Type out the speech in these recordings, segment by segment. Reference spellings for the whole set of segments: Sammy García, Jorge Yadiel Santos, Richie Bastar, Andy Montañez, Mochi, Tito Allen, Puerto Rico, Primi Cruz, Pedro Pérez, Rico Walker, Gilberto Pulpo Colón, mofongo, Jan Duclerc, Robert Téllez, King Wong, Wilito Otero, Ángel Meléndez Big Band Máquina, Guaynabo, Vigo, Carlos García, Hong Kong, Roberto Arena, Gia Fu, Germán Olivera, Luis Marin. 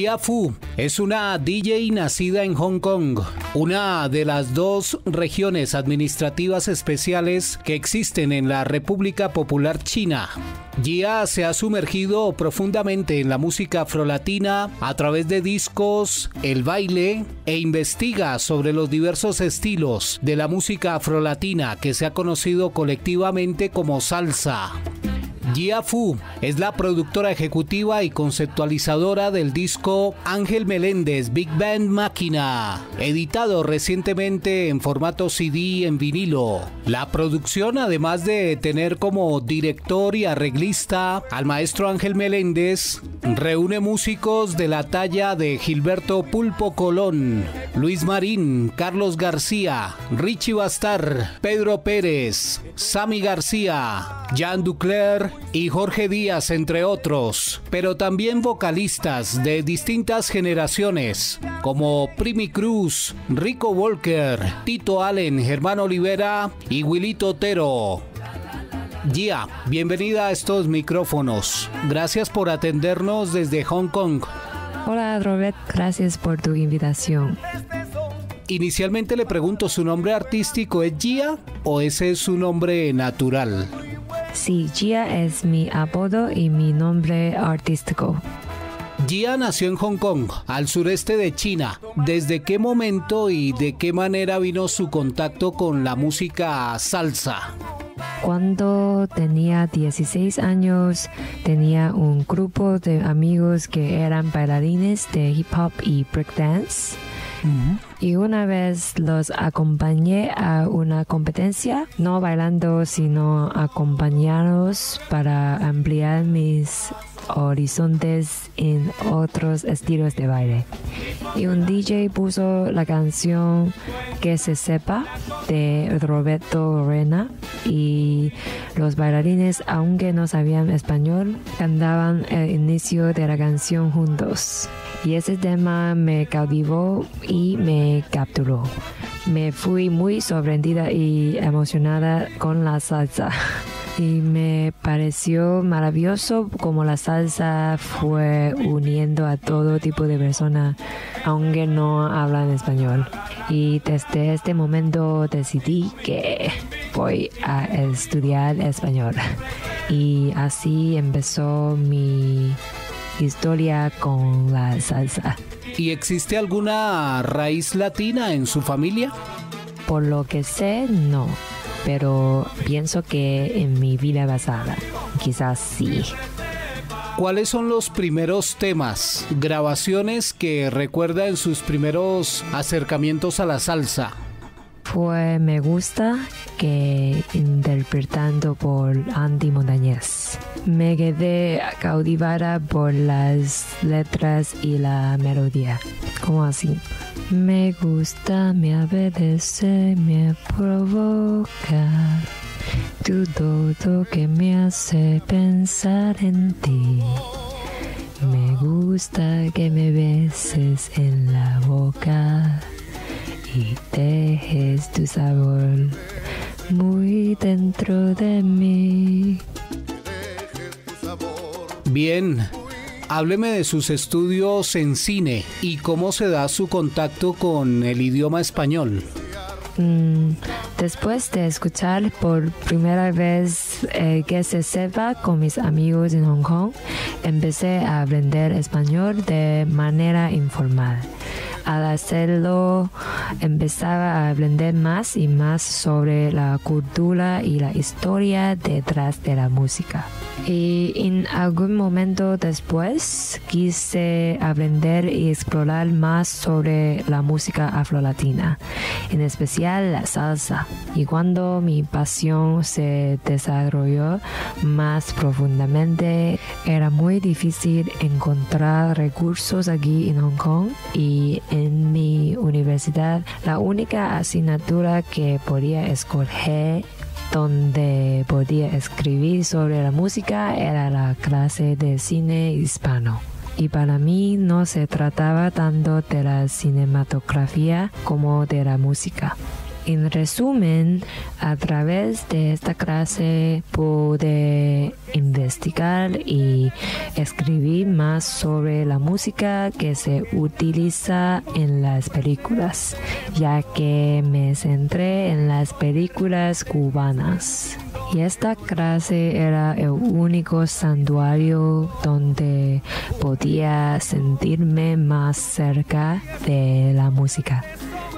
Gia Fu es una DJ nacida en Hong Kong, una de las dos regiones administrativas especiales que existen en la República Popular China. Gia se ha sumergido profundamente en la música afrolatina a través de discos, el baile e investiga sobre los diversos estilos de la música afrolatina que se ha conocido colectivamente como salsa. Gia Fu es la productora ejecutiva y conceptualizadora del disco Ángel Meléndez Big Band Máquina, editado recientemente en formato CD en vinilo. La producción, además de tener como director y arreglista al maestro Ángel Meléndez, reúne músicos de la talla de Gilberto Pulpo Colón, Luis Marin, Carlos García, Richie Bastar, Pedro Pérez, Sammy García, Jan Duclerc y Jorge Díaz, entre otros, pero también vocalistas de distintas generaciones como Primi Cruz, Rico Walker, Tito Allen, Germán Olivera y Wilito Otero. Gia, bienvenida a estos micrófonos. Gracias por atendernos desde Hong Kong. Hola, Robert. Gracias por tu invitación. Inicialmente le pregunto, ¿su nombre artístico es Gia o ese es su nombre natural? Sí, Gia es mi apodo y mi nombre artístico. Gia nació en Hong Kong, al sureste de China. ¿Desde qué momento y de qué manera vino su contacto con la música salsa? Cuando tenía 16 años, tenía un grupo de amigos que eran bailarines de hip hop y breakdance. Y una vez los acompañé a una competencia, no bailando, sino acompañarlos para ampliar mis horizontes en otros estilos de baile. Y un DJ puso la canción Que Se Sepa de Roberto Arena y los bailarines, aunque no sabían español, cantaban el inicio de la canción juntos. Y ese tema me cautivó y me capturó. Me fui muy sorprendida y emocionada con la salsa. Y me pareció maravilloso como la salsa fue uniendo a todo tipo de personas, aunque no hablan español. Y desde este momento decidí que voy a estudiar español. Y así empezó mi historia con la salsa. ¿Y existe alguna raíz latina en su familia? Por lo que sé, no. Pero pienso que en mi vida pasada, quizás sí. ¿Cuáles son los primeros temas, grabaciones que recuerda en sus primeros acercamientos a la salsa? Fue Me Gusta, que interpretando por Andy Montañez. Me quedé cautivada por las letras y la melodía. ¿Cómo así? Me gusta, me obedece, me provoca. Tu todo que me hace pensar en ti. Me gusta que me beses en la boca y dejes tu sabor muy dentro de mí. Bien, hábleme de sus estudios en cine y cómo se da su contacto con el idioma español. Después de escuchar por primera vez Que Se Sepa con mis amigos en Hong Kong, empecé a aprender español de manera informal. Al hacerlo, empezaba a aprender más y más sobre la cultura y la historia detrás de la música. Y en algún momento después, quise aprender y explorar más sobre la música afrolatina, en especial la salsa. Y cuando mi pasión se desarrolló más profundamente, era muy difícil encontrar recursos aquí en Hong Kong. Y en mi universidad, la única asignatura que podía escoger donde podía escribir sobre la música era la clase de cine hispano. Y para mí no se trataba tanto de la cinematografía como de la música. En resumen, a través de esta clase pude investigar y escribir más sobre la música que se utiliza en las películas, ya que me centré en las películas cubanas. Y esta clase era el único santuario donde podía sentirme más cerca de la música.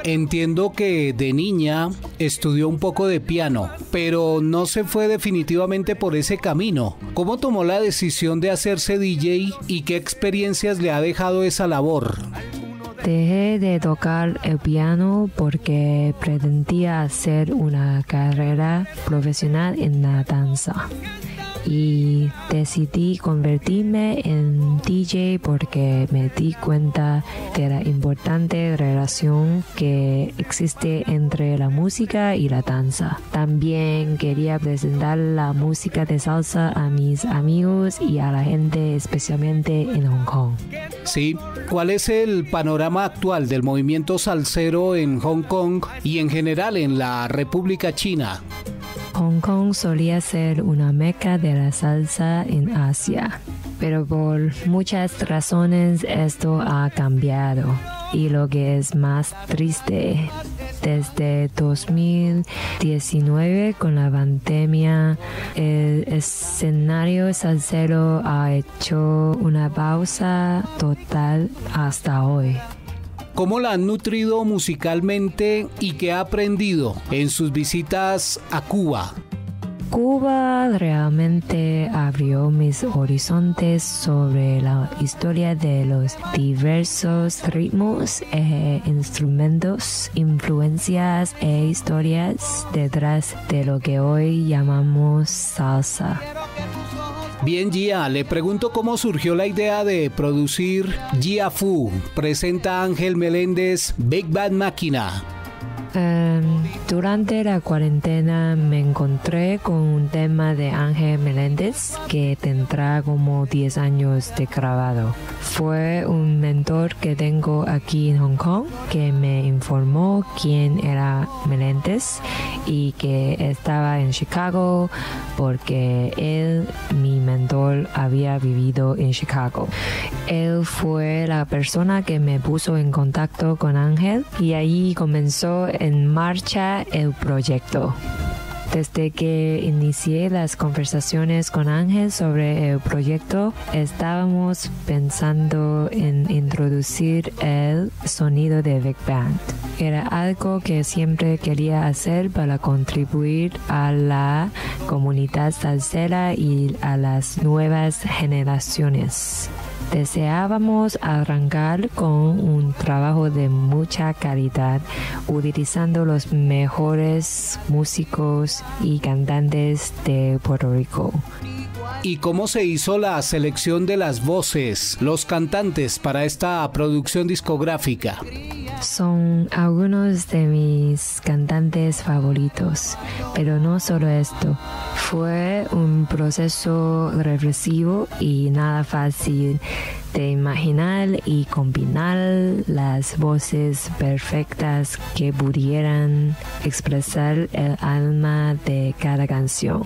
Entiendo que de niña estudió un poco de piano, pero no se fue definitivamente por ese camino. ¿Cómo tomó la decisión de hacerse DJ y qué experiencias le ha dejado esa labor? Dejé de tocar el piano porque pretendía hacer una carrera profesional en la danza. Y decidí convertirme en DJ porque me di cuenta de la importante relación que existe entre la música y la danza. También quería presentar la música de salsa a mis amigos y a la gente, especialmente en Hong Kong. Sí, ¿cuál es el panorama actual del movimiento salsero en Hong Kong y en general en la República China? Hong Kong solía ser una meca de la salsa en Asia, pero por muchas razones esto ha cambiado. Y lo que es más triste, desde 2019 con la pandemia, el escenario salsero ha hecho una pausa total hasta hoy. ¿Cómo la han nutrido musicalmente y qué ha aprendido en sus visitas a Cuba? Cuba realmente abrió mis horizontes sobre la historia de los diversos ritmos e instrumentos, influencias e historias detrás de lo que hoy llamamos salsa. Bien, Gia, le pregunto cómo surgió la idea de producir Gia Fu, presenta Ángel Meléndez Big Band Máquina. Durante la cuarentena me encontré con un tema de Ángel Meléndez que tendrá como 10 años de grabado. Fue un mentor que tengo aquí en Hong Kong que me informó quién era Meléndez y que estaba en Chicago porque él, mi mentor, había vivido en Chicago. Él fue la persona que me puso en contacto con Ángel y ahí comenzó en marcha el proyecto. Desde que inicié las conversaciones con Ángel sobre el proyecto, estábamos pensando en introducir el sonido de Big Band. Era algo que siempre quería hacer para contribuir a la comunidad salsera y a las nuevas generaciones. Deseábamos arrancar con un trabajo de mucha calidad, utilizando los mejores músicos y cantantes de Puerto Rico. ¿Y cómo se hizo la selección de las voces, los cantantes para esta producción discográfica? Son algunos de mis cantantes favoritos, pero no solo esto. Fue un proceso reflexivo y nada fácil de imaginar y combinar las voces perfectas que pudieran expresar el alma de cada canción,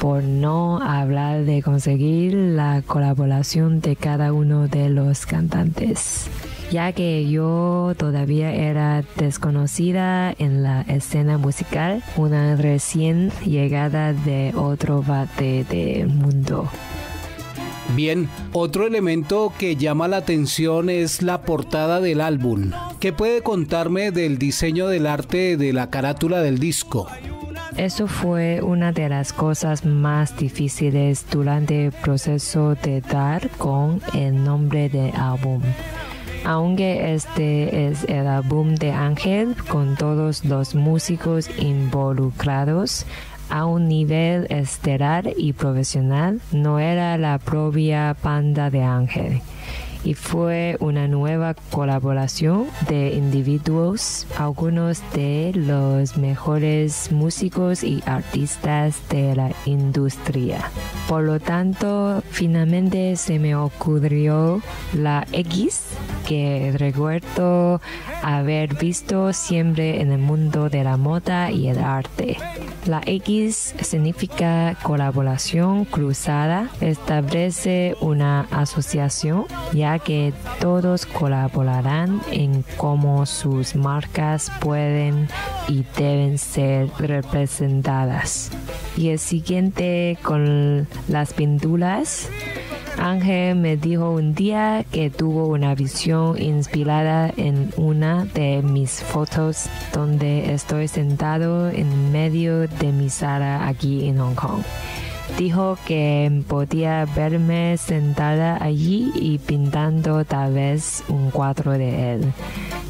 por no hablar de conseguir la colaboración de cada uno de los cantantes, ya que yo todavía era desconocida en la escena musical, una recién llegada de otro parte del mundo. Bien, otro elemento que llama la atención es la portada del álbum. ¿Qué puede contarme del diseño del arte de la carátula del disco? Eso fue una de las cosas más difíciles durante el proceso de dar con el nombre del álbum. Aunque este es el álbum de Ángel con todos los músicos involucrados a un nivel estelar y profesional, no era la propia banda de Ángel y fue una nueva colaboración de individuos, algunos de los mejores músicos y artistas de la industria. Por lo tanto, finalmente se me ocurrió la X que recuerdo haber visto siempre en el mundo de la moda y el arte. La X significa colaboración cruzada. Establece una asociación, ya que todos colaborarán en cómo sus marcas pueden y deben ser representadas. Y el siguiente con las pinturas. Ángel me dijo un día que tuvo una visión inspirada en una de mis fotos donde estoy sentado en medio de mi sala aquí en Hong Kong. Dijo que podía verme sentada allí y pintando tal vez un cuadro de él.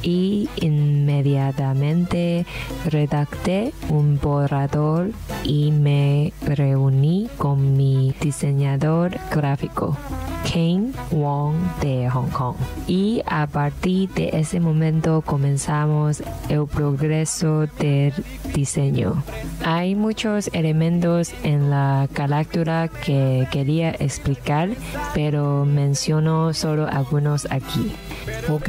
Y inmediatamente redacté un borrador y me reuní con mi diseñador gráfico, King Wong de Hong Kong. Y a partir de ese momento comenzamos el progreso del diseño. Hay muchos elementos en la carátula que quería explicar, pero menciono solo algunos aquí. Ok.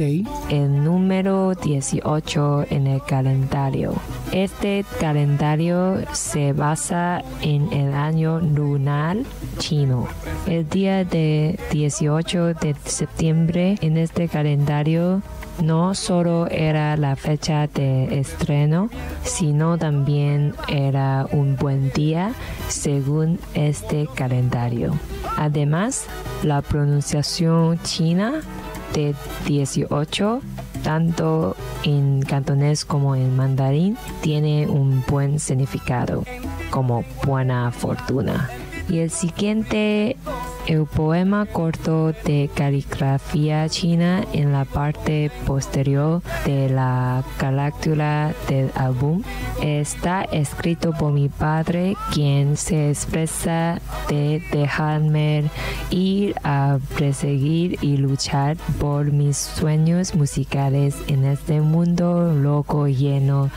El número 18 en el calendario. Este calendario se basa en el año lunar chino. El día de 18 de septiembre en este calendario no solo era la fecha de estreno, sino también era un buen día según este calendario. Además, la pronunciación china de 18, tanto en cantonés como en mandarín, tiene un buen significado, como buena fortuna. Y el siguiente, el poema corto de caligrafía china en la parte posterior de la carátula del álbum, está escrito por mi padre, quien se expresa de dejarme ir a perseguir y luchar por mis sueños musicales en este mundo loco lleno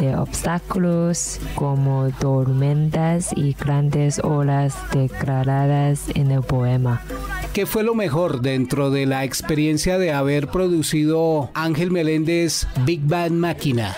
de obstáculos como tormentas y grandes olas declaradas en el poema. ¿Qué fue lo mejor dentro de la experiencia de haber producido Ángel Meléndez Big Band Máquina?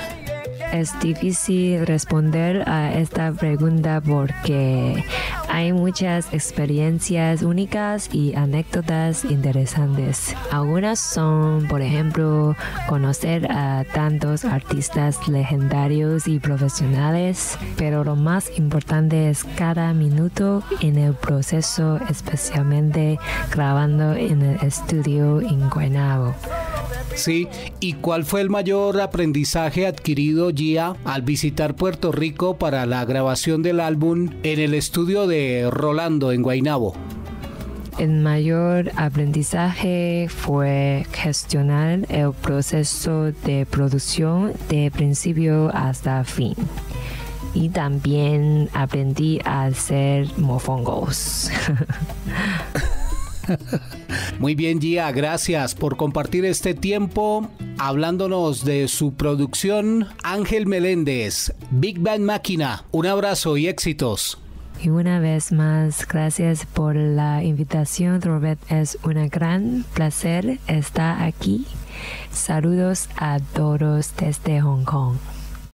Es difícil responder a esta pregunta porque hay muchas experiencias únicas y anécdotas interesantes. Algunas son, por ejemplo, conocer a tantos artistas legendarios y profesionales, pero lo más importante es cada minuto en el proceso, especialmente grabando en el estudio en Guaynabo. Sí, ¿y cuál fue el mayor aprendizaje adquirido, Gia, al visitar Puerto Rico para la grabación del álbum en el estudio de Rolando en Guaynabo? El mayor aprendizaje fue gestionar el proceso de producción de principio hasta fin. Y también aprendí a hacer mofongos. Muy bien, Gia, gracias por compartir este tiempo hablándonos de su producción Ángel Meléndez, Big Band Máquina. Un abrazo y éxitos. Y una vez más, gracias por la invitación, Robert. Es un gran placer estar aquí. Saludos a todos desde Hong Kong.